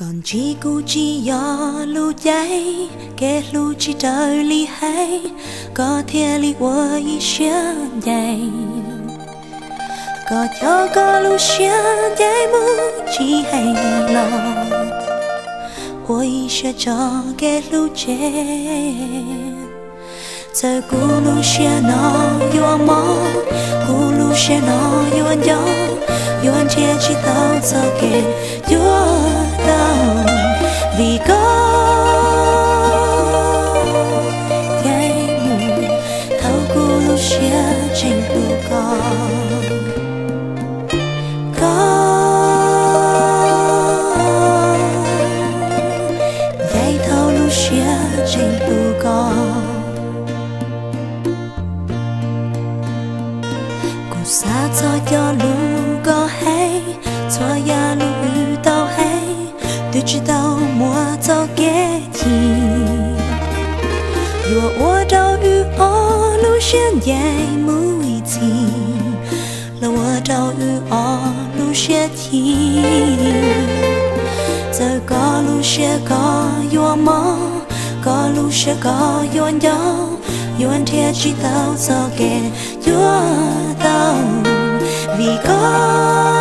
còn chỉ cô chỉ do lu cháy kẻ lu chỉ trời li hay có thiên li quay xưa dài có cho có lu xưa dài mu chỉ hay lo quay xưa cho kẻ lu che giờ cô lu xưa nó yêu mơ cô lu xưa nó yêu anh gió yêu anh che chỉ tao sao kẻ chúa vì có cái mùi thao cú xia trên cù có cái thao lu xia trên cù có cù xa cho lu có hay cho ya lu ư tao hay都知道我早给你。若我找与我路线也不一起，若我找与我路线起，这个路线个有梦，个路线个有安有，有安天知道早给有到，为个。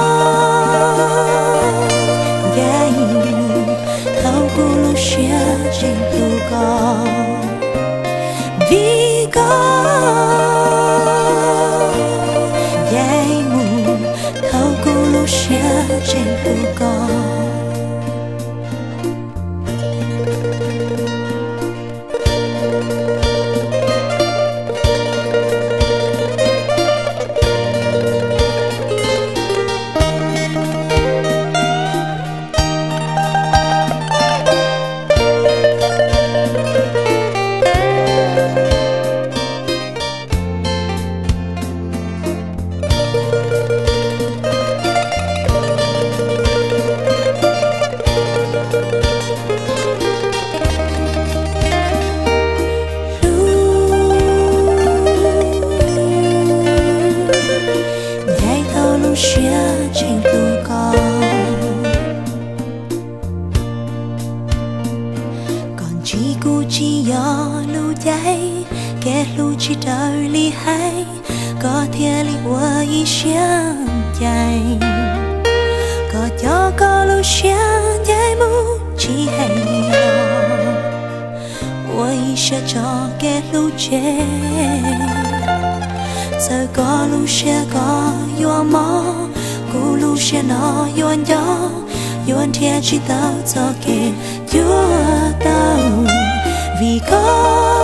Chia trên tu con vì có dây mù thâu cô lu chia trên tu con chỉ do lu cháy kẻ lu chỉ trời li hay có thiên li quay xiang chạy có cho có lu xiang chạy mu chỉ hay lo quay sẽ cho kẻ lu che giờ có lu sẽ có yêu mơ cô lu sẽ nó yêu anh gió yêu anh thiên chỉ tao cho kẻ chúa tao vì có